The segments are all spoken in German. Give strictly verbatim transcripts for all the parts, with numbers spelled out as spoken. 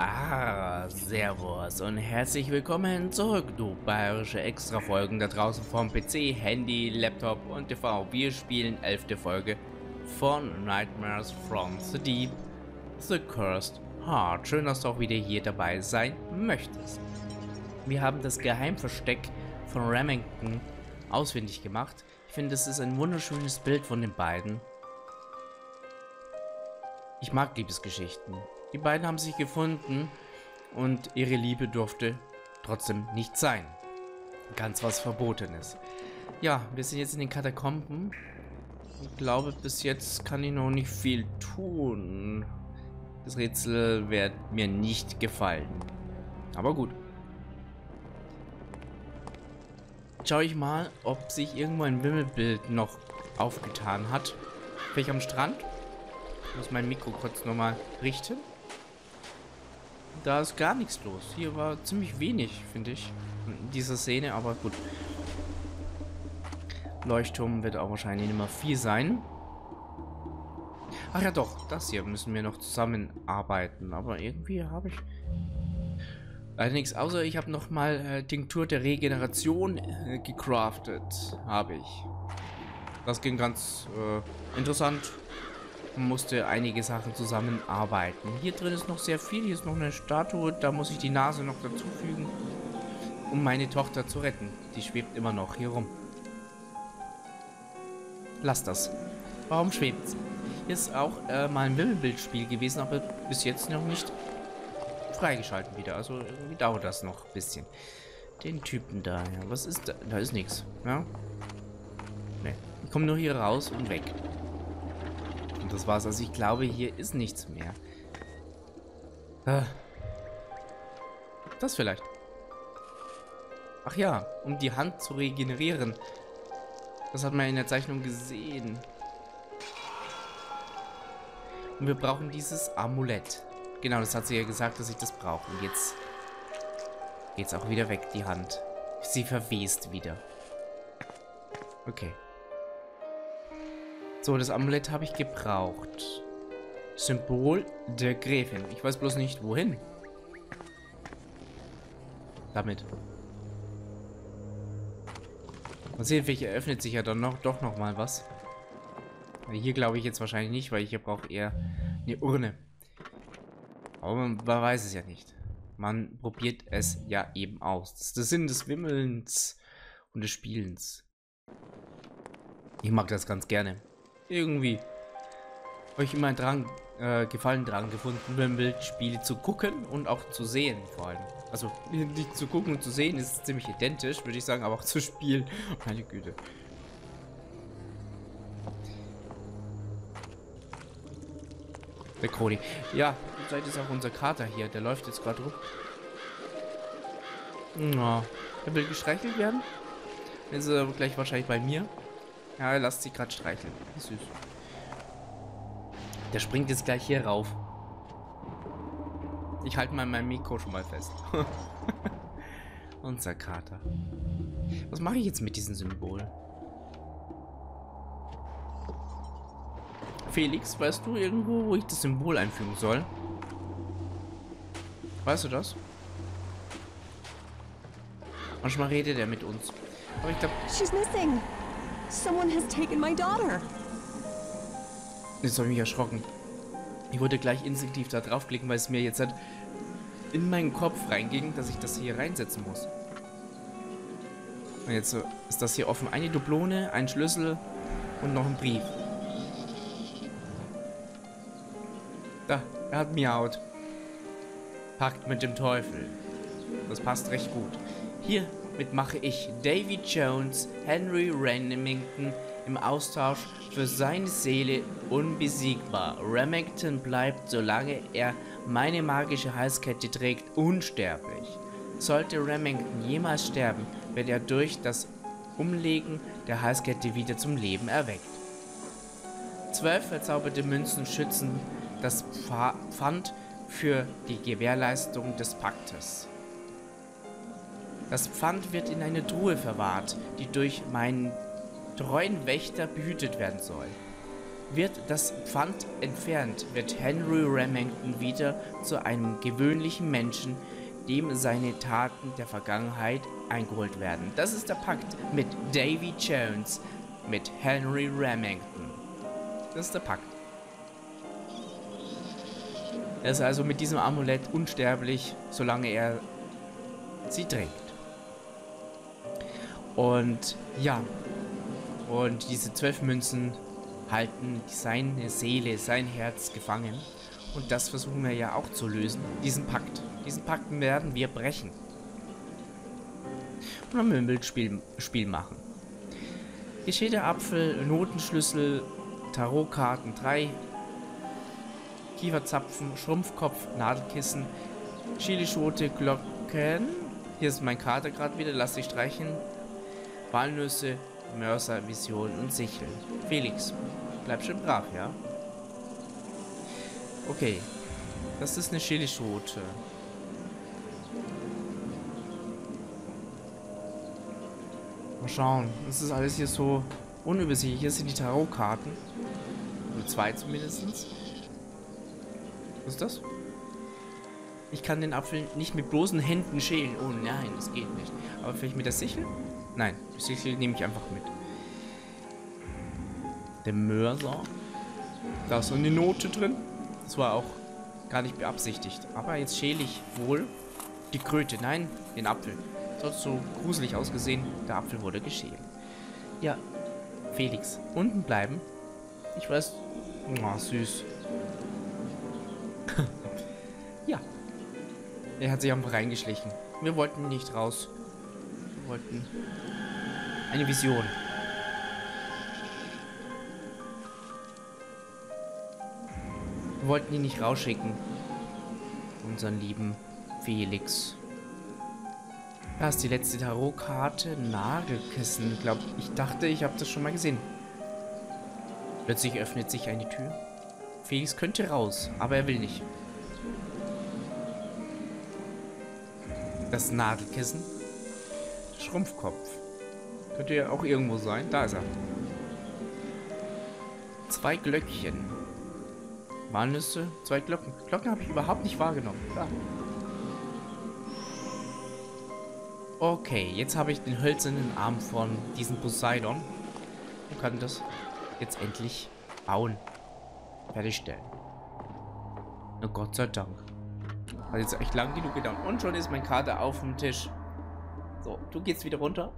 Ah, servus und herzlich willkommen zurück, du bayerische Extrafolgen da draußen vom P C, Handy, Laptop und T V. Wir spielen elfte Folge von Nightmares from the Deep, The Cursed Heart. Schön, dass du auch wieder hier dabei sein möchtest. Wir haben das Geheimversteck von Remington ausfindig gemacht. Ich finde, das ist ein wunderschönes Bild von den beiden. Ich mag Liebesgeschichten. Die beiden haben sich gefunden und ihre Liebe durfte trotzdem nicht sein. Ganz was Verbotenes. Ja, wir sind jetzt in den Katakomben. Ich glaube, bis jetzt kann ich noch nicht viel tun. Das Rätsel wird mir nicht gefallen. Aber gut. Schaue ich mal, ob sich irgendwo ein Wimmelbild noch aufgetan hat. Vielleicht am Strand. Ich muss mein Mikro kurz nochmal richten. Da ist gar nichts los. Hier war ziemlich wenig, finde ich, in dieser Szene, aber gut. Leuchtturm wird auch wahrscheinlich nicht mehr viel sein. Ach ja doch, das hier müssen wir noch zusammenarbeiten. Aber irgendwie habe ich leider nichts, außer ich habe nochmal äh, Tinktur der Regeneration äh, gecraftet. Habe ich. Das ging ganz äh, interessant. Musste einige Sachen zusammenarbeiten. Hier drin ist noch sehr viel. Hier ist noch eine Statue. Da muss ich die Nase noch dazufügen, um meine Tochter zu retten. Die schwebt immer noch hier rum. Lass das. Warum schwebt sie? Hier ist auch äh, mal ein Wimmelbildspiel gewesen, aber bis jetzt noch nicht freigeschalten wieder. Also irgendwie dauert das noch ein bisschen. Den Typen da. Ja. Was ist da? Da ist nichts. Ja? Nee. Ich komme nur hier raus und weg. Das war's. Also ich glaube, hier ist nichts mehr. Das vielleicht. Ach ja, um die Hand zu regenerieren. Das hat man in der Zeichnung gesehen. Und wir brauchen dieses Amulett. Genau, das hat sie ja gesagt, dass ich das brauche. Und jetzt geht's auch wieder weg, die Hand. Sie verwest wieder. Okay. So, das Amulett habe ich gebraucht. Symbol der Gräfin. Ich weiß bloß nicht, wohin. Damit. Mal sehen, vielleicht eröffnet sich ja dann noch, doch nochmal was. Hier glaube ich jetzt wahrscheinlich nicht, weil ich hier brauche eher eine Urne. Aber man weiß es ja nicht. Man probiert es ja eben aus. Das ist der Sinn des Wimmelns und des Spielens. Ich mag das ganz gerne. Irgendwie habe ich immer einen Drang, äh, Gefallen dran gefunden, Wimmelbildspiele zu gucken und auch zu sehen vor allem. Also nicht zu gucken und zu sehen ist ziemlich identisch, würde ich sagen, aber auch zu spielen. Meine Güte. Der Kroni. Ja, vielleicht ist auch unser Kater hier, der läuft jetzt gerade rum. Na, er will gestreichelt werden. Dann ist er gleich wahrscheinlich bei mir. Ja, lasst sie gerade streicheln. Wie süß. Der springt jetzt gleich hier rauf. Ich halte mal mein Mikro schon mal fest. Unser Kater. Was mache ich jetzt mit diesem Symbol? Felix, weißt du irgendwo, wo ich das Symbol einfügen soll? Weißt du das? Manchmal redet er mit uns. Aber ich glaube... She's missing. Someone has taken my daughter. Jetzt habe ich mich erschrocken. Ich wollte gleich instinktiv da draufklicken, weil es mir jetzt halt in meinen Kopf reinging, dass ich das hier reinsetzen muss. Und jetzt ist das hier offen. Eine Dublone, ein Schlüssel und noch ein Brief. Da, er hat miaut. Pakt mit dem Teufel. Das passt recht gut. Hier mitmache ich, Davy Jones, Henry Remington, im Austausch für seine Seele unbesiegbar. Remington bleibt, solange er meine magische Halskette trägt, unsterblich. Sollte Remington jemals sterben, wird er durch das Umlegen der Halskette wieder zum Leben erweckt. Zwölf verzauberte Münzen schützen das Pfand für die Gewährleistung des Paktes. Das Pfand wird in eine Truhe verwahrt, die durch meinen treuen Wächter behütet werden soll. Wird das Pfand entfernt, wird Henry Remington wieder zu einem gewöhnlichen Menschen, dem seine Taten der Vergangenheit eingeholt werden. Das ist der Pakt mit Davy Jones, mit Henry Remington. Das ist der Pakt. Er ist also mit diesem Amulett unsterblich, solange er sie trägt. Und ja, und diese zwölf Münzen halten seine Seele, sein Herz gefangen. Und das versuchen wir ja auch zu lösen, diesen Pakt. Diesen Pakt werden wir brechen. Und dann ein Bildspiel Spiel machen. Geschieht der Apfel, Notenschlüssel, Tarotkarten drei, Kieferzapfen, Schrumpfkopf, Nadelkissen, Chilischote, Glocken. Hier ist mein Kater gerade wieder, lass dich streichen. Walnüsse, Mörser, Vision und Sicheln. Felix, bleib schön brav, ja? Okay. Das ist eine Chilischote. Mal schauen. Das ist alles hier so unübersichtlich. Hier sind die Tarotkarten. Nur zwei zumindest. Was ist das? Ich kann den Apfel nicht mit bloßen Händen schälen. Oh nein, das geht nicht. Aber vielleicht mit der Sichel? Nein, die Sichel nehme ich einfach mit. Der Mörser. Da ist noch eine Note drin. Das war auch gar nicht beabsichtigt. Aber jetzt schäle ich wohl die Kröte. Nein, den Apfel. Das hat so gruselig ausgesehen. Der Apfel wurde geschält. Ja, Felix, unten bleiben. Ich weiß... Oh, süß. Ja. Er hat sich einfach reingeschlichen. Wir wollten nicht raus. Wollten. Eine Vision. Wir wollten ihn nicht rausschicken. Unseren lieben Felix. Da ist die letzte Tarotkarte. Nagelkissen. Ich glaube, ich dachte, ich habe das schon mal gesehen. Plötzlich öffnet sich eine Tür. Felix könnte raus, aber er will nicht. Das Nagelkissen. Schrumpfkopf. Könnte ja auch irgendwo sein. Da ist er. Zwei Glöckchen. Walnüsse, zwei Glocken. Glocken habe ich überhaupt nicht wahrgenommen. Da. Okay, jetzt habe ich den hölzernen Arm von diesem Poseidon. Und kann das jetzt endlich bauen. Fertigstellen. Na Gott sei Dank. Hat jetzt echt lang genug gedauert. Und schon ist mein Kater auf dem Tisch. So, du gehst wieder runter.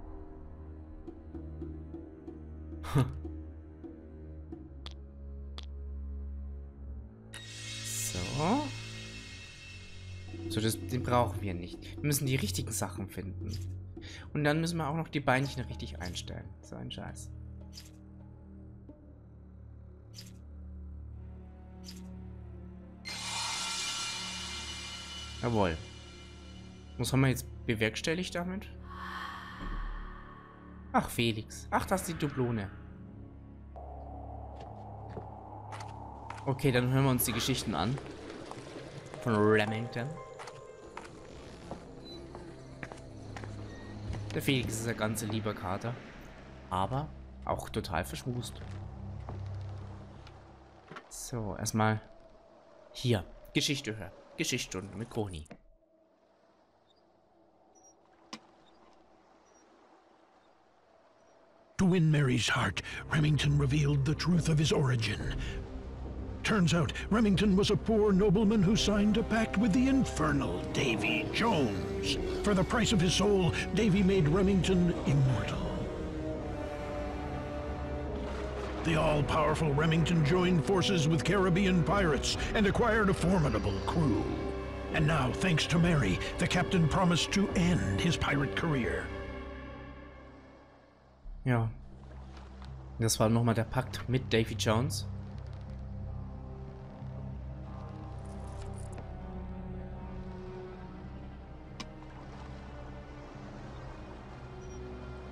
So. So, das, den brauchen wir nicht. Wir müssen die richtigen Sachen finden. Und dann müssen wir auch noch die Beinchen richtig einstellen. So ein Scheiß. Jawohl. Was haben wir jetzt bewerkstelligt damit? Ach, Felix. Ach, das ist die Dublone. Okay, dann hören wir uns die Geschichten an. Von Remington. Der Felix ist ein ganz lieber Kater. Aber auch total verschmust. So, erstmal hier. Geschichte hören. Geschichtsstunde mit Kroni. To win Mary's heart, Remington revealed the truth of his origin. Turns out, Remington was a poor nobleman who signed a pact with the infernal Davy Jones. For the price of his soul, Davy made Remington immortal. The all-powerful Remington joined forces with Caribbean pirates and acquired a formidable crew. And now, thanks to Mary, the captain promised to end his pirate career. Ja, das war nochmal der Pakt mit Davy Jones.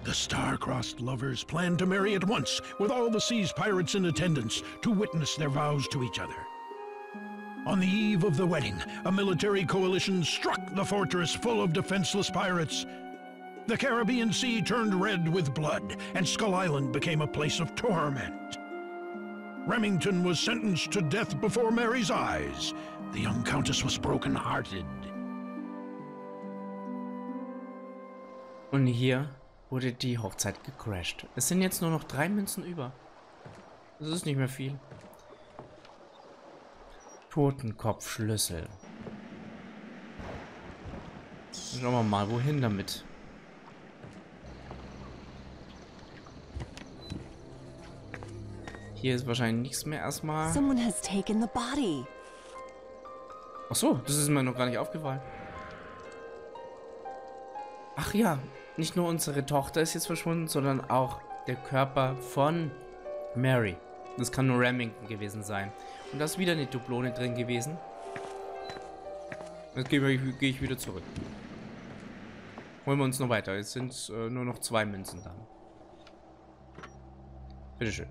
The star-crossed lovers planned to marry at once, with all the sea's pirates in attendance, to witness their vows to each other. On the eve of the wedding, a military coalition struck the fortress full of defenseless pirates. The Caribbean Sea turned red with blood, and Skull Island became a place of torment. Remington was sentenced to death before Mary's eyes. The young Countess was broken-hearted. Und hier wurde die Hochzeit gecrashed. Es sind jetzt nur noch drei Münzen über. Das ist nicht mehr viel. Totenkopfschlüssel. Schauen wir mal, wohin damit? Hier ist wahrscheinlich nichts mehr erstmal. Someone has taken the body. Ach so, das ist mir noch gar nicht aufgefallen. Ach ja, nicht nur unsere Tochter ist jetzt verschwunden, sondern auch der Körper von Mary. Das kann nur Remington gewesen sein. Und da ist wieder eine Dublone drin gewesen. Jetzt gehe ich, geh ich wieder zurück. Holen wir uns noch weiter. Jetzt sind äh, nur noch zwei Münzen da. Bitteschön.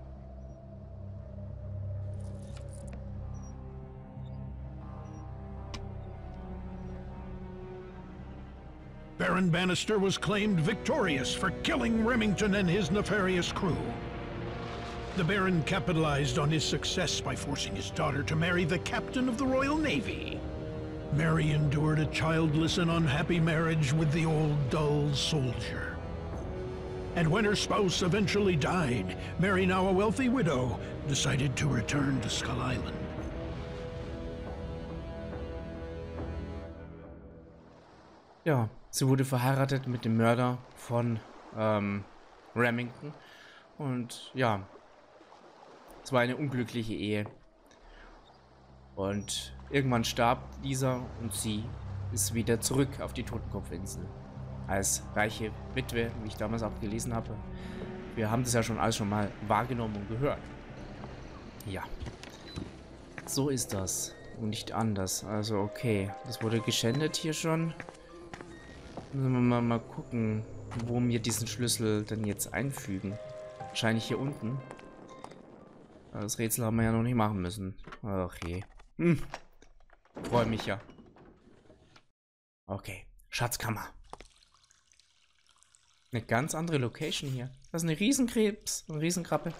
Baron Bannister was claimed victorious for killing Remington and his nefarious crew. The Baron capitalized on his success by forcing his daughter to marry the captain of the Royal Navy. Mary endured a childless and unhappy marriage with the old dull soldier. And when her spouse eventually died, Mary, now a wealthy widow, decided to return to Skull Island. Ja, sie wurde verheiratet mit dem Mörder von ähm, Remington. Und ja, es war eine unglückliche Ehe. Und irgendwann starb dieser und sie ist wieder zurück auf die Totenkopfinsel. Als reiche Witwe, wie ich damals auch gelesen habe. Wir haben das ja schon alles schon mal wahrgenommen und gehört. Ja. So ist das. Und nicht anders. Also okay. Das wurde geschändet hier schon. Müssen wir mal, mal gucken, wo wir diesen Schlüssel denn jetzt einfügen. Wahrscheinlich hier unten. Das Rätsel haben wir ja noch nicht machen müssen. Ach je. Hm. Freue mich ja. Okay. Schatzkammer. Eine ganz andere Location hier. Das ist eine Riesenkrebs. Eine Riesenkrabbe.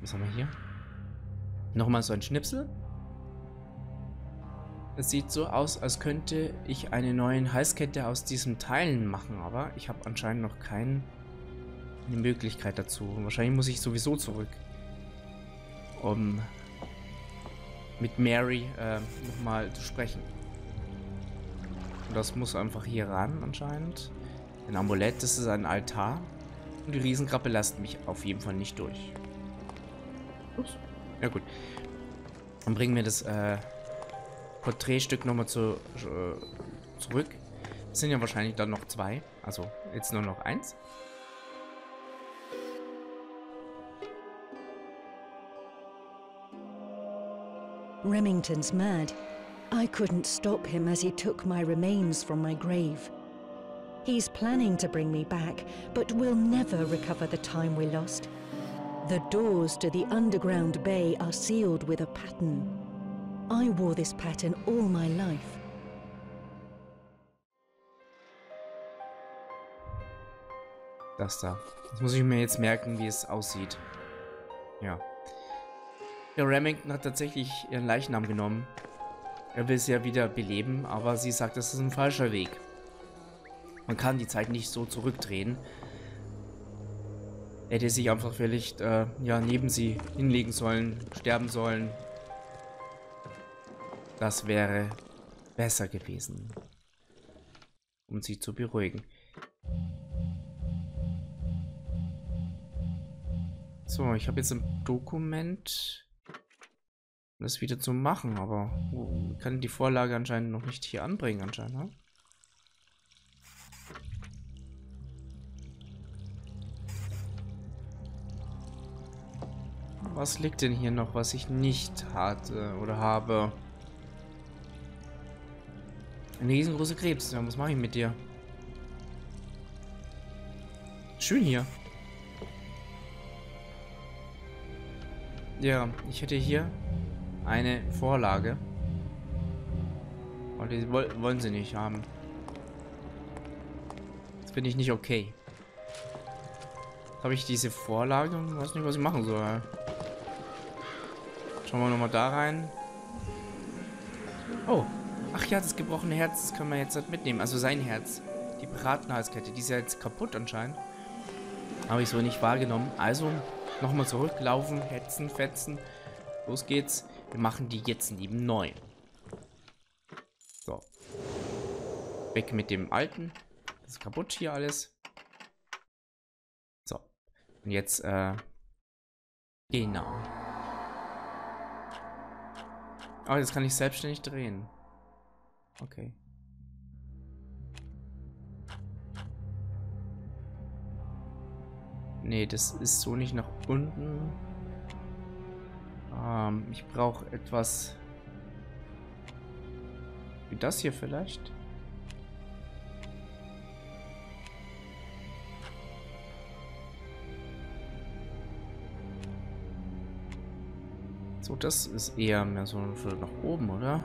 Was haben wir hier? Nochmal so ein Schnipsel. Es sieht so aus, als könnte ich eine neue Halskette aus diesen Teilen machen. Aber ich habe anscheinend noch keine Möglichkeit dazu. Wahrscheinlich muss ich sowieso zurück. Um mit Mary äh, nochmal zu sprechen. Und das muss einfach hier ran anscheinend. Ein Amulett, das ist ein Altar. Und die Riesenkrabbe lässt mich auf jeden Fall nicht durch. Ups. Ja gut. Dann bringen wir das äh, Porträtstück nochmal zu, äh, zurück. Es sind ja wahrscheinlich dann noch zwei. Also jetzt nur noch eins. Remington's mad. I couldn't stop him as he took my remains from my grave. He's planning to bring me back, but we'll never recover the time we lost. The doors to the underground bay are sealed with a pattern. I wore this pattern all my life. Das da. Das muss ich mir jetzt merken, wie es aussieht. Ja. Der Remington hat tatsächlich ihren Leichnam genommen. Er will sie ja wieder beleben, aber sie sagt, das ist ein falscher Weg. Man kann die Zeit nicht so zurückdrehen. Er hätte sich einfach vielleicht äh, ja, neben sie hinlegen sollen, sterben sollen. Das wäre besser gewesen, um sie zu beruhigen. So, ich habe jetzt ein Dokument... das wieder zu machen, aber ich kann die Vorlage anscheinend noch nicht hier anbringen, anscheinend. Ne? Was liegt denn hier noch, was ich nicht hatte oder habe? Eine riesengroße Krebs. Ja, was mache ich mit dir? Schön hier. Ja, ich hätte hier eine Vorlage. Und die wollen sie nicht haben. Das finde ich nicht okay. habe ich diese Vorlage und weiß nicht, was ich machen soll. Schauen wir nochmal da rein. Oh. Ach ja, das gebrochene Herz, das kann man jetzt halt mitnehmen. Also sein Herz. Die Piratenhalskette, die ist ja jetzt kaputt anscheinend. Habe ich so nicht wahrgenommen. Also, nochmal zurücklaufen, hetzen, fetzen. Los geht's. Wir machen die jetzt neben neu. So. Weg mit dem alten. Das ist kaputt hier alles. So. Und jetzt, äh... genau. Oh, jetzt kann ich selbstständig drehen. Okay. Nee, das ist so nicht nach unten. Ähm, ich brauche etwas... Wie das hier vielleicht? So, das ist eher mehr so nach oben, oder?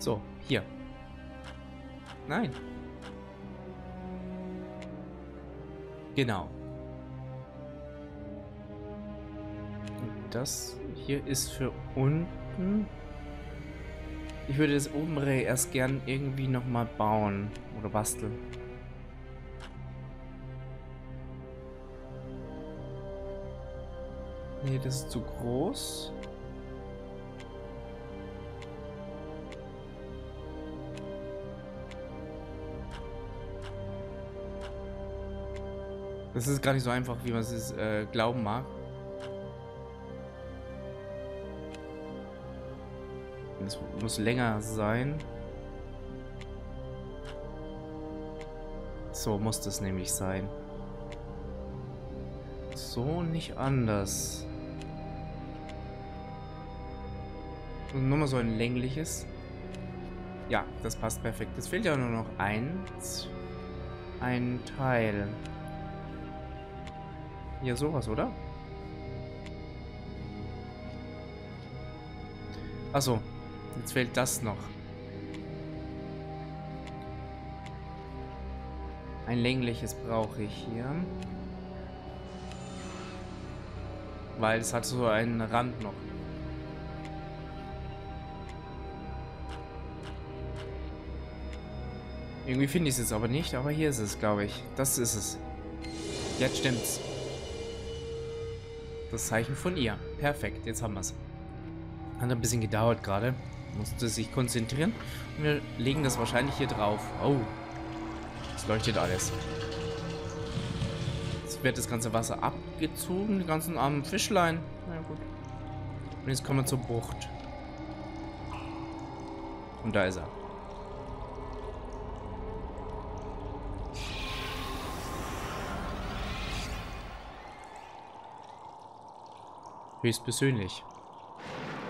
So, hier. Nein. Genau. Und das hier ist für unten. Ich würde das obere erst gern irgendwie nochmal bauen oder basteln. Nee, das ist zu groß. Das ist gar nicht so einfach, wie man es äh, glauben mag. Das muss länger sein. So muss das nämlich sein. So, nicht anders. Und nochmal so ein längliches. Ja, das passt perfekt. Es fehlt ja nur noch eins. Ein Teil. Ja, sowas, oder? Achso, jetzt fehlt das noch. Ein längliches brauche ich hier. Weil es hat so einen Rand noch. Irgendwie finde ich es jetzt aber nicht, aber hier ist es, glaube ich. Das ist es. Jetzt stimmt's. Das Zeichen von ihr. Perfekt, jetzt haben wir es. Hat ein bisschen gedauert gerade. Musste sich konzentrieren. Und wir legen das wahrscheinlich hier drauf. Oh. Es leuchtet alles. Jetzt wird das ganze Wasser abgezogen. Die ganzen armen Fischlein. Na gut. Und jetzt kommen wir zur Bucht. Und da ist er. Höchstpersönlich.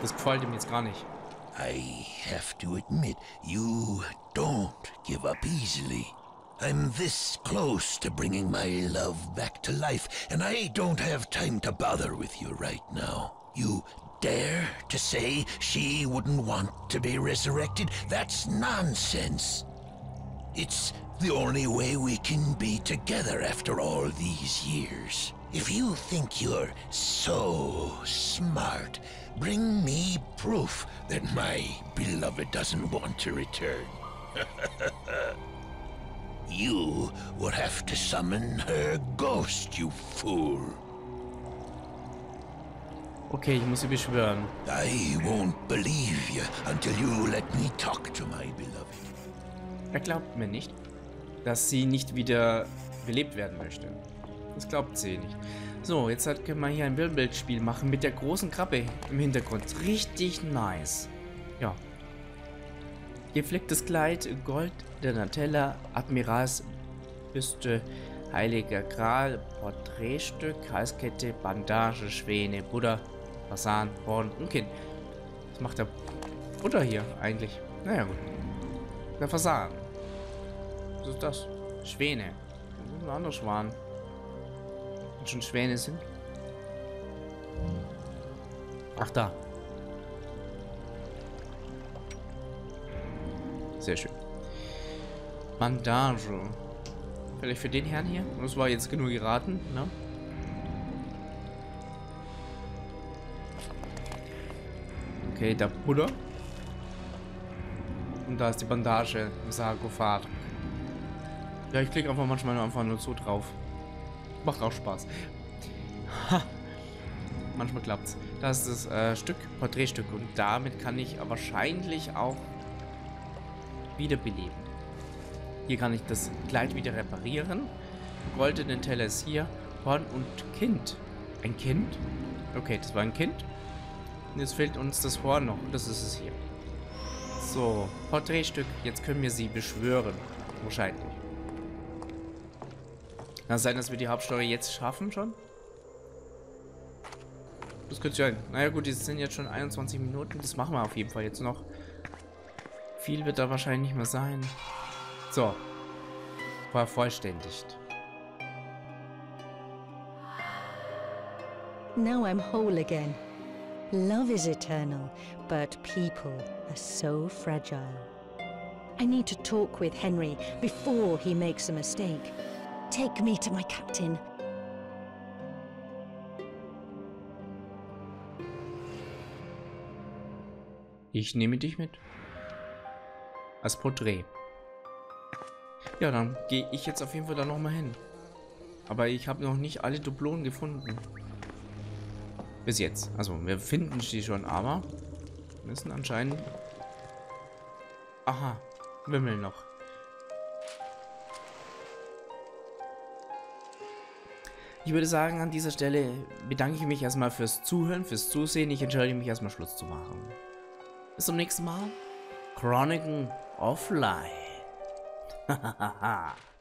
Das gefällt ihm jetzt gar nicht. I have to admit, you don't give up easily. I'm this close to bringing my love back to life, and I don't have time to bother with you right now. You dare to say she wouldn't want to be resurrected? That's nonsense. It's the only way we can be together after all these years. If you think you're so smart, bring me proof that my beloved doesn't want to return. You would have to summon her ghost, you fool. Okay, ich muss sie beschwören. I won't believe you until you let me talk to my beloved. Er glaubt mir nicht, dass sie nicht wieder belebt werden möchte. Das glaubt sie nicht. So, jetzt halt können wir hier ein Wirbelspiel machen mit der großen Krabbe im Hintergrund. Richtig nice. Ja. Geflecktes Kleid, Gold, Donatella, Admiralsbüste, Heiliger Gral, Porträtstück, Halskette, Bandage, Schwäne, Buddha, Fasan, Horn und Kind. Was macht der Buddha hier eigentlich? Naja, gut. Der Fasan. Was ist das? Schwäne. Das ist ein anderer Schwan. Schon Schwäne sind. Ach, da. Sehr schön. Bandage. Vielleicht für den Herrn hier. Das war jetzt genug geraten, ne? Okay, der Puller. Und da ist die Bandage im Sarkophag. Ja, ich klicke einfach manchmal einfach nur so drauf. Macht auch Spaß. Ha. Manchmal klappt's. Das ist das äh, Stück, Porträtstück. Und damit kann ich wahrscheinlich auch wiederbeleben. Hier kann ich das Kleid wieder reparieren. Goldenen Teller ist hier. Horn und Kind. Ein Kind? Okay, das war ein Kind. Und jetzt fehlt uns das Horn noch. Und das ist es hier. So, Porträtstück. Jetzt können wir sie beschwören. Wahrscheinlich. Kann es sein, dass wir die Hauptsteuer jetzt schaffen schon? Das könnte sein. Naja gut, es sind jetzt schon einundzwanzig Minuten. Das machen wir auf jeden Fall jetzt noch. Viel wird da wahrscheinlich nicht mehr sein. So. Vervollständigt. Now I'm whole again. Love is eternal, but people are so fragile. I need to talk with Henry before he makes a mistake. Take me to my captain. Ich nehme dich mit. Als Porträt. Ja, dann gehe ich jetzt auf jeden Fall da nochmal hin. Aber ich habe noch nicht alle Dublonen gefunden. Bis jetzt. Also, wir finden sie schon, aber müssen anscheinend... Aha, Wimmel noch. Ich würde sagen, an dieser Stelle bedanke ich mich erstmal fürs Zuhören, fürs Zusehen. Ich entscheide mich erstmal Schluss zu machen. Bis zum nächsten Mal. Chroniken of Life. Hahaha.